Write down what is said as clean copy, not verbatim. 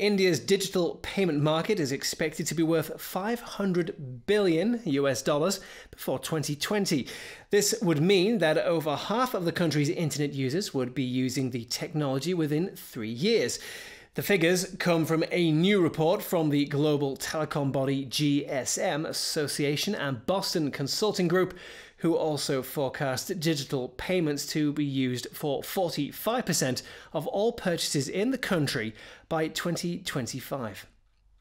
India's digital payment market is expected to be worth $500 billion before 2020. This would mean that over half of the country's internet users would be using the technology within 3 years. The figures come from a new report from the global telecom body GSM Association and Boston Consulting Group, who also forecast digital payments to be used for 45% of all purchases in the country by 2025.